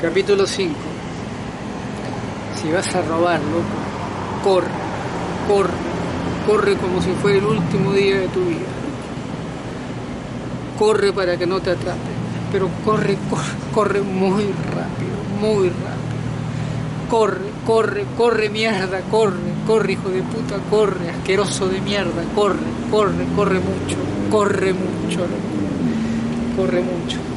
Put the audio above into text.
Capítulo 5. Si vas a robar, loco, corre, corre, corre como si fuera el último día de tu vida. Corre para que no te atrapen, pero corre, corre, corre muy rápido, muy rápido. Corre, corre, corre mierda, corre, corre hijo de puta, corre, asqueroso de mierda, corre, corre, corre mucho, corre mucho, corre mucho.